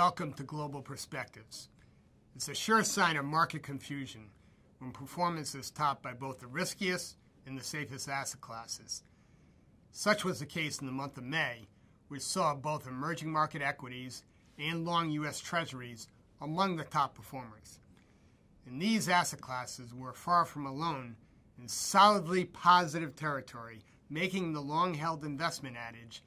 welcome to Global Perspectives. It's a sure sign of market confusion when performance is topped by both the riskiest and the safest asset classes. Such was the case in the month of May, which saw both emerging market equities and long U.S. Treasuries among the top performers. And these asset classes were far from alone in solidly positive territory, making the long-held investment adage,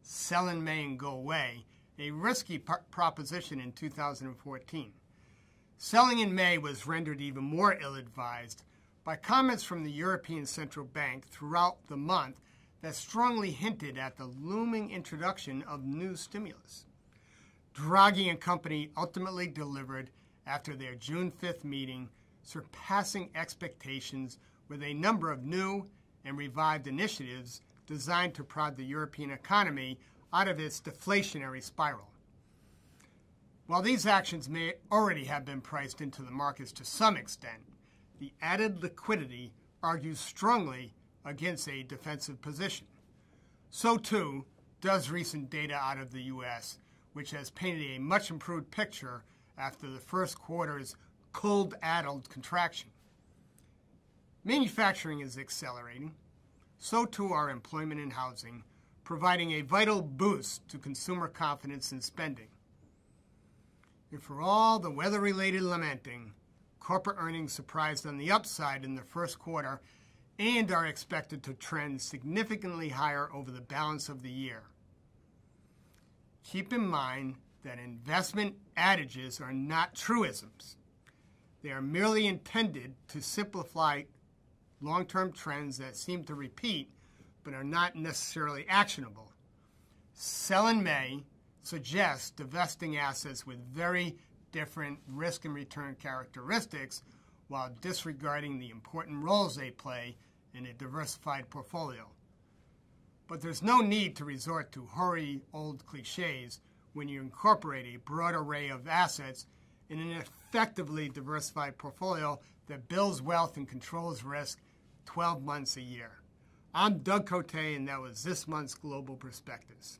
sell in May and go away, a risky proposition in 2014. Selling in May was rendered even more ill-advised by comments from the European Central Bank throughout the month that strongly hinted at the looming introduction of new stimulus. Draghi and company ultimately delivered after their June 5th meeting, surpassing expectations with a number of new and revived initiatives designed to prod the European economy out of its deflationary spiral. While these actions may already have been priced into the markets to some extent, the added liquidity argues strongly against a defensive position. So too does recent data out of the U.S., which has painted a much improved picture after the first quarter's cold-addled contraction. Manufacturing is accelerating. So too are employment and housing, providing a vital boost to consumer confidence and spending. And for all the weather-related lamenting, corporate earnings surprised on the upside in the first quarter and are expected to trend significantly higher over the balance of the year. Keep in mind that investment adages are not truisms. They are merely intended to simplify long-term trends that seem to repeat but are not necessarily actionable. Sell in May suggests divesting assets with very different risk and return characteristics while disregarding the important roles they play in a diversified portfolio. But there's no need to resort to hoary old cliches when you incorporate a broad array of assets in an effectively diversified portfolio that builds wealth and controls risk 12 months a year. I'm Doug Cote, and that was this month's Global Perspectives.